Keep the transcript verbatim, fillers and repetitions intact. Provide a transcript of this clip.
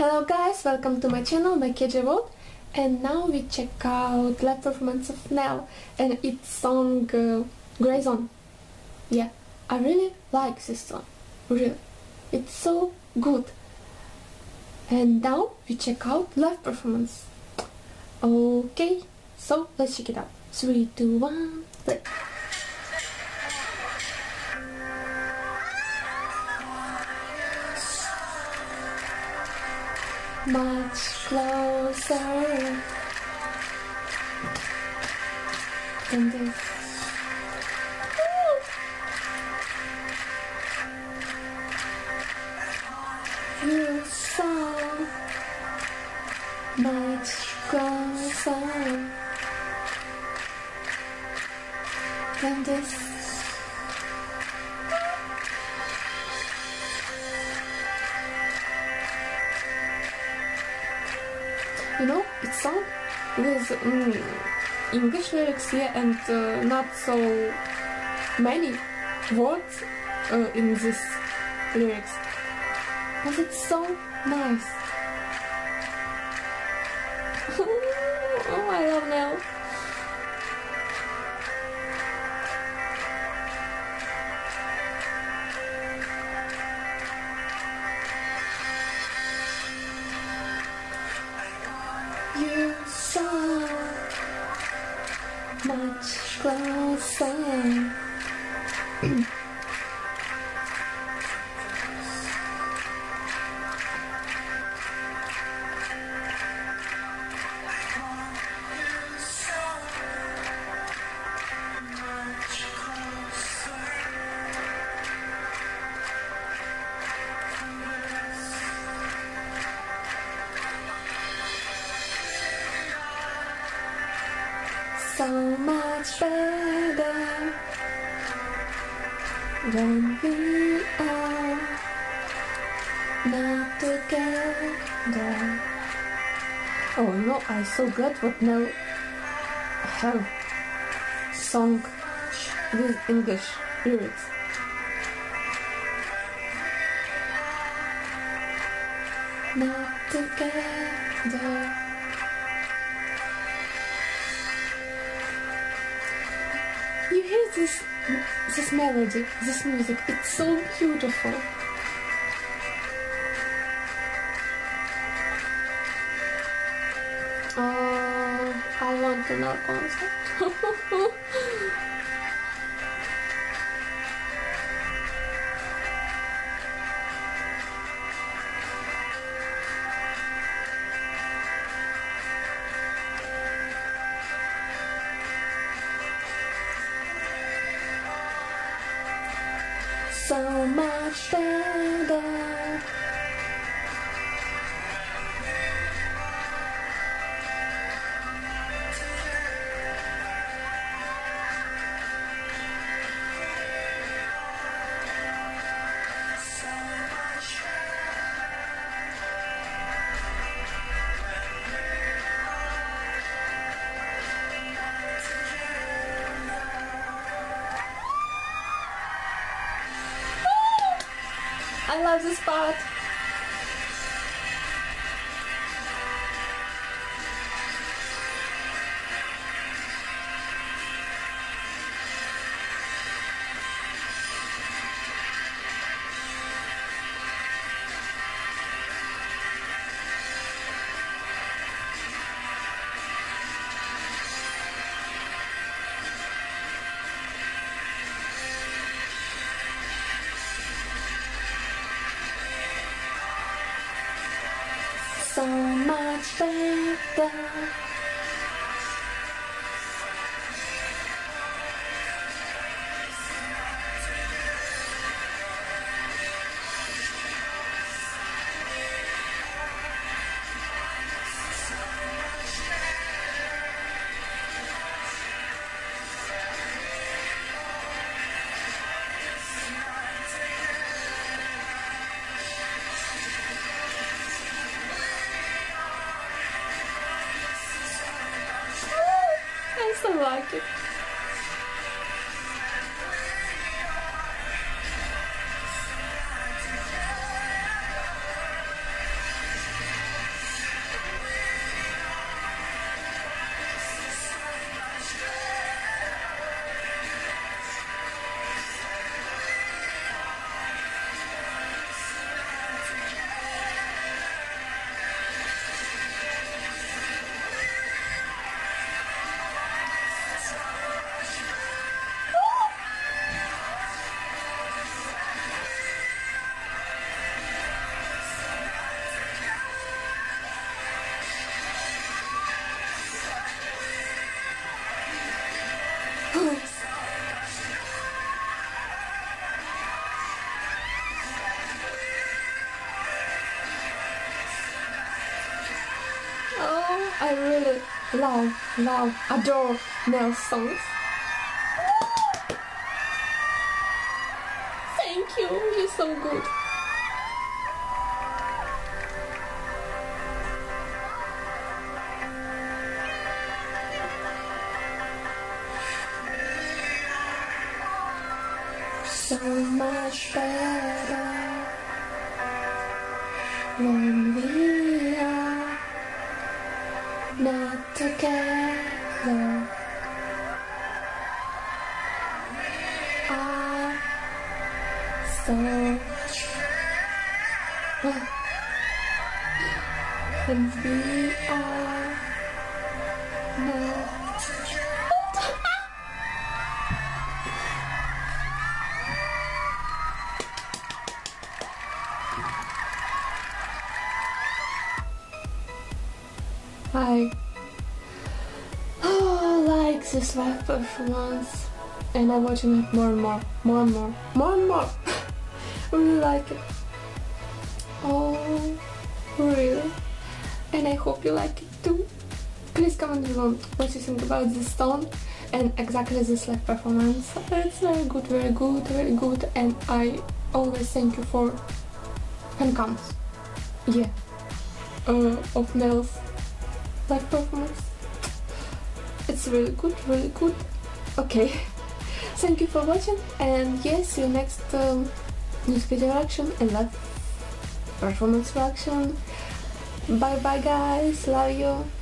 Hello guys, welcome to my channel MyKJWorld, and now we check out live performance of Nell and its song uh, Grey Zone. Yeah, I really like this song, really, it's so good. And now we check out live performance. Okay, so let's check it out. three, two, one, play. Much closer than this. You saw much closer than this. You know, it's song with mm, English lyrics, yeah, and uh, not so many words uh, in this lyrics, but it's so nice. Oh, I love Nell. You saw much closer so much better when we are not together. Oh no, I'm so glad what Nell have song with English lyrics. Not together. You hear this, this melody, this music, it's so beautiful. Uh, I want to know also. So much better. I love this part. So much better. I like it. Oh, I really love, love, adore Nell's songs. Thank you, you're so good. So much better when we are not together. Ah, so much better when we are not together. I oh, like this live performance, and I'm watching it more and more, more and more, more and more. I really like it. Oh, really? And I hope you like it too. Please comment below what you think about this song and exactly this live performance. It's very good, very good, very good, and I always thank you for fan counts. Yeah, uh, of Nell's live performance. It's really good, really good. Okay, thank you for watching, and yes, see you next um, news video reaction and live performance reaction. Bye bye guys, love you.